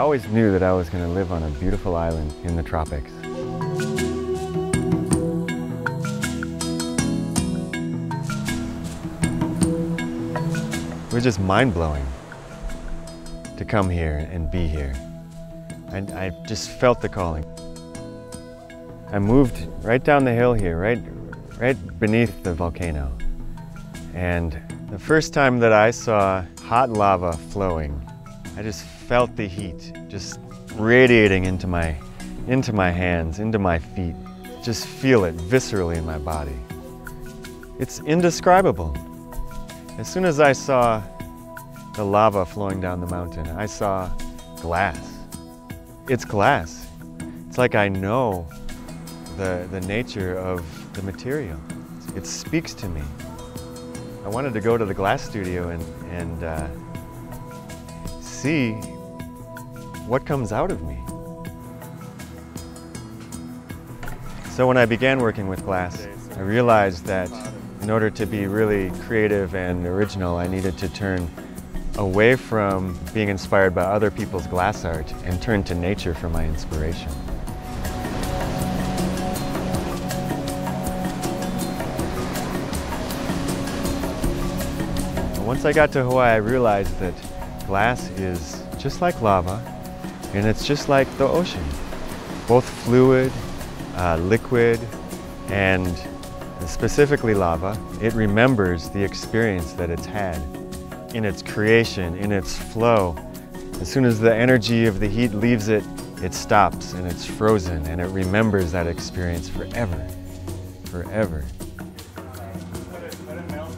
I always knew that I was going to live on a beautiful island in the tropics. It was just mind-blowing to come here and be here. And I just felt the calling. I moved right down the hill here, right beneath the volcano. And the first time that I saw hot lava flowing, I just felt the heat just radiating into my hands, into my feet. Just feel it viscerally in my body. It's indescribable. As soon as I saw the lava flowing down the mountain, I saw glass. It's glass. It's like I know the nature of the material. It speaks to me. I wanted to go to the glass studio and see what comes out of me. So when I began working with glass, I realized that in order to be really creative and original, I needed to turn away from being inspired by other people's glass art and turn to nature for my inspiration. Once I got to Hawaii, I realized that glass is just like lava, and it's just like the ocean. Both fluid, liquid, and specifically lava. It remembers the experience that it's had in its creation, in its flow. As soon as the energy of the heat leaves it, it stops and it's frozen, and it remembers that experience forever, forever.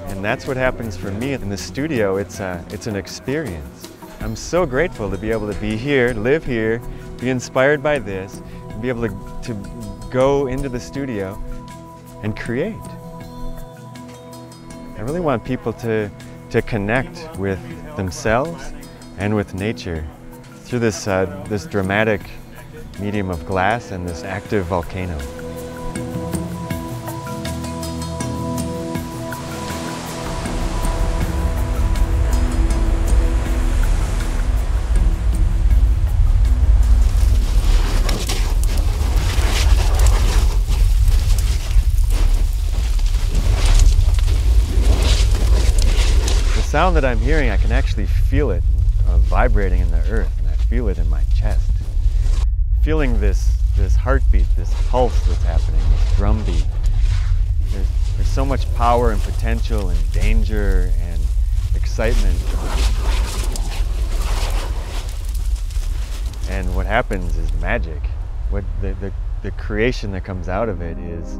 And that's what happens for me in the studio. It's an experience. I'm so grateful to be able to be here, live here, be inspired by this, and be able to go into the studio and create. I really want people to connect with themselves and with nature through this dramatic medium of glass and this active volcano. The sound that I'm hearing, I can actually feel it vibrating in the earth, and I feel it in my chest. Feeling this heartbeat, this pulse that's happening, this drumbeat. There's so much power and potential and danger and excitement. And what happens is magic. What the creation that comes out of it is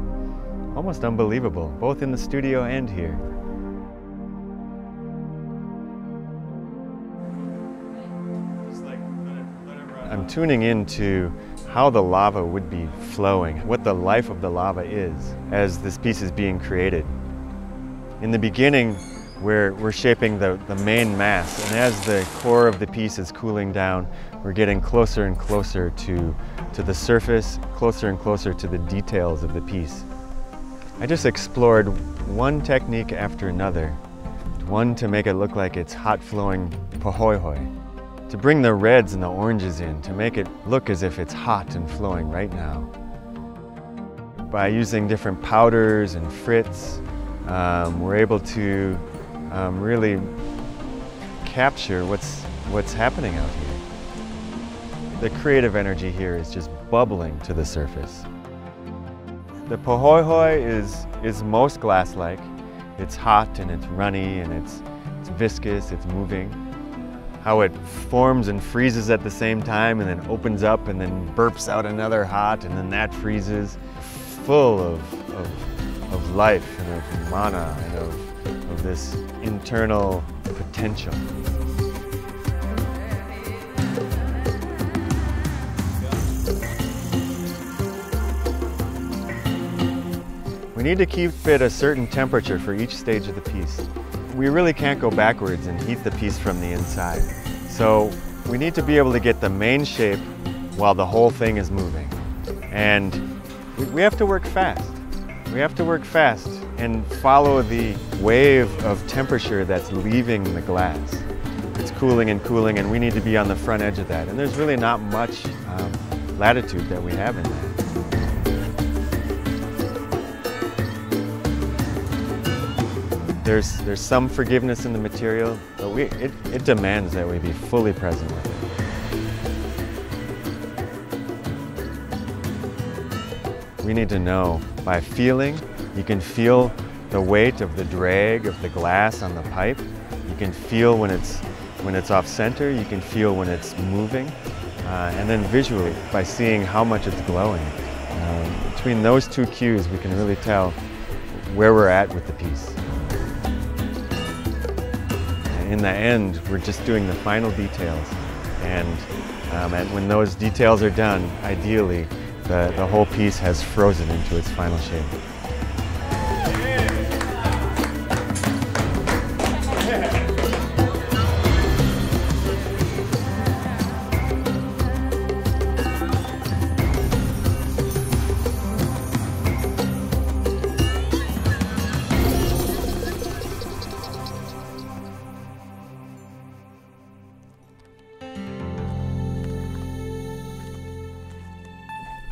almost unbelievable, both in the studio and here. I'm tuning into how the lava would be flowing, what the life of the lava is as this piece is being created. In the beginning, we're shaping the main mass, and as the core of the piece is cooling down, we're getting closer and closer to the surface, closer and closer to the details of the piece. I just explored one technique after another, one to make it look like it's hot flowing pahoehoe. To bring the reds and the oranges in, to make it look as if it's hot and flowing right now. By using different powders and frits, we're able to really capture what's happening out here. The creative energy here is just bubbling to the surface. The pahoehoe is most glass-like. It's hot and it's runny and it's viscous, it's moving. How it forms and freezes at the same time, and then opens up and then burps out another hot, and then that freezes. Full of life and of mana and of this internal potential. We need to keep it a certain temperature for each stage of the piece. We really can't go backwards and heat the piece from the inside. So we need to be able to get the main shape while the whole thing is moving. And we have to work fast. We have to work fast and follow the wave of temperature that's leaving the glass. It's cooling, and we need to be on the front edge of that. And there's really not much latitude that we have in that. There's some forgiveness in the material, but it demands that we be fully present with it. We need to know by feeling. You can feel the weight of the drag of the glass on the pipe. You can feel when it's off center. You can feel when it's moving, and then visually by seeing how much it's glowing. Between those two cues, we can really tell where we're at with the piece. In the end, we're just doing the final details, and when those details are done, ideally, the whole piece has frozen into its final shape.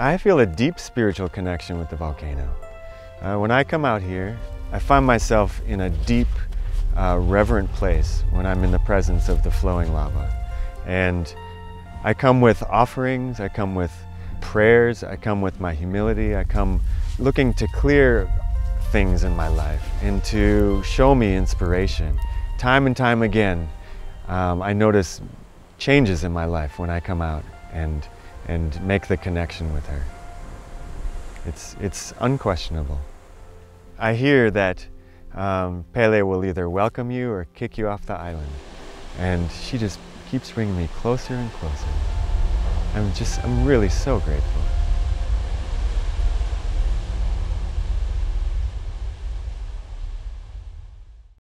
I feel a deep spiritual connection with the volcano. When I come out here, I find myself in a deep, reverent place when I'm in the presence of the flowing lava. And I come with offerings, I come with prayers, I come with my humility, I come looking to clear things in my life and to show me inspiration. Time and time again, I notice changes in my life when I come out and make the connection with her. It's unquestionable. I hear that Pele will either welcome you or kick you off the island. And she just keeps bringing me closer and closer. I'm really so grateful.